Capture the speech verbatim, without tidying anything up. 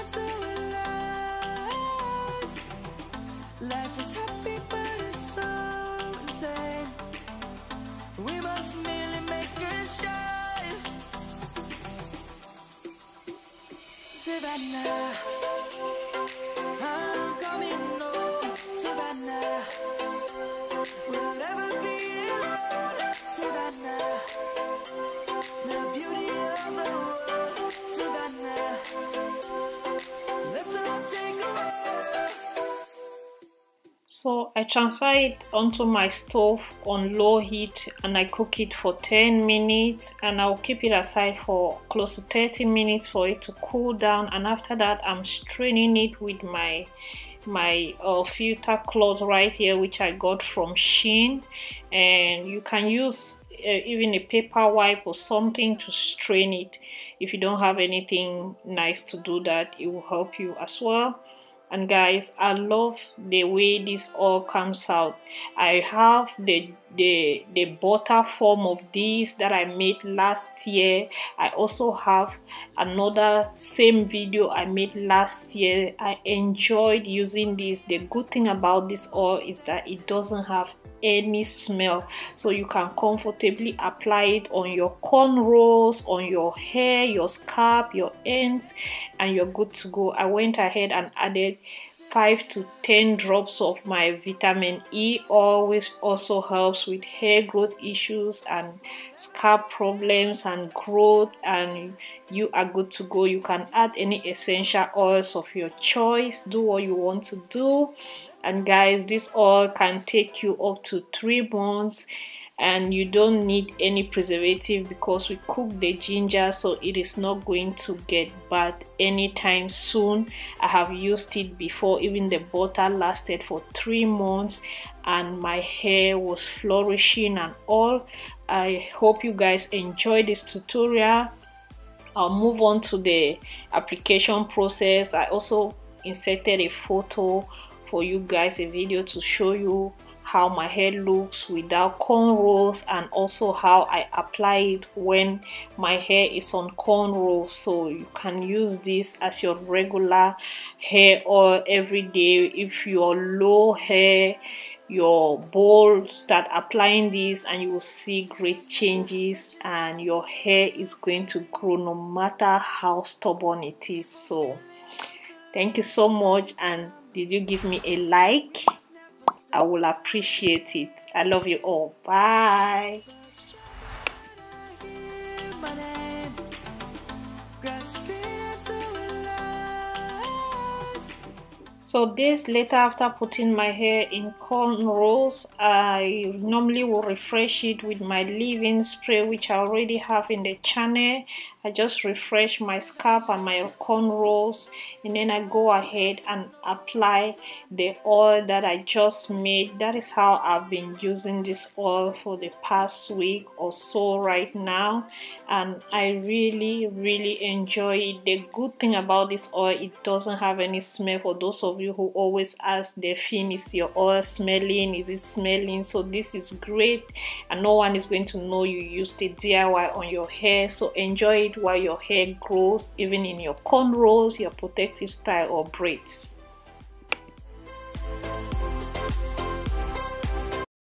into a life. Life is happy but it's so insane. Savannah, I'm coming home, Savannah. We'll never be alone, Savannah. The beauty of the world, Savannah. Let's all take a walk. So I transfer it onto my stove on low heat and I cook it for ten minutes, and I'll keep it aside for close to thirty minutes for it to cool down. And after that, I'm straining it with my my uh, filter cloth right here, which I got from Shein, and you can use uh, even a paper wipe or something to strain it. If you don't have anything nice to do that, it will help you as well. And guys, I love the way this all comes out. I have the the the butter form of this that I made last year. I also have another same video I made last year. I enjoyed using this. The good thing about this oil is that it doesn't have any smell, so you can comfortably apply it on your cornrows, on your hair, your scalp, your ends, and you're good to go. I went ahead and added five to ten drops of my vitamin E oil, which also helps with hair growth issues and scalp problems and growth, and you are good to go. You can add any essential oils of your choice, do what you want to do. And guys, this oil can take you up to three months, and you don't need any preservative because we cook the ginger, so it is not going to get bad anytime soon. I have used it before. Even the butter lasted for three months and my hair was flourishing and all. I hope you guys enjoy this tutorial. I'll move on to the application process. I also inserted a photo for you guys, a video to show you how my hair looks without cornrows, and also how I apply it when my hair is on cornrows. So you can use this as your regular hair oil every day. If your low hair, your bowl, start applying this and you will see great changes, and your hair is going to grow no matter how stubborn it is. So thank you so much, and did you give me a like? I will appreciate it. I love you all. Bye. So days later, after putting my hair in cornrows, I normally will refresh it with my leave-in spray, which I already have in the channel. I just refresh my scalp and my cornrows, and then I go ahead and apply the oil that I just made. That is how I've been using this oil for the past week or so right now, and I really really enjoy it. The good thing about this oil, it doesn't have any smell. For those of you who always ask the thing, is your oil smelling? Is it smelling? So this is great, and no one is going to know you used a D I Y on your hair. So enjoy it while your hair grows, even in your cornrows, your protective style or braids.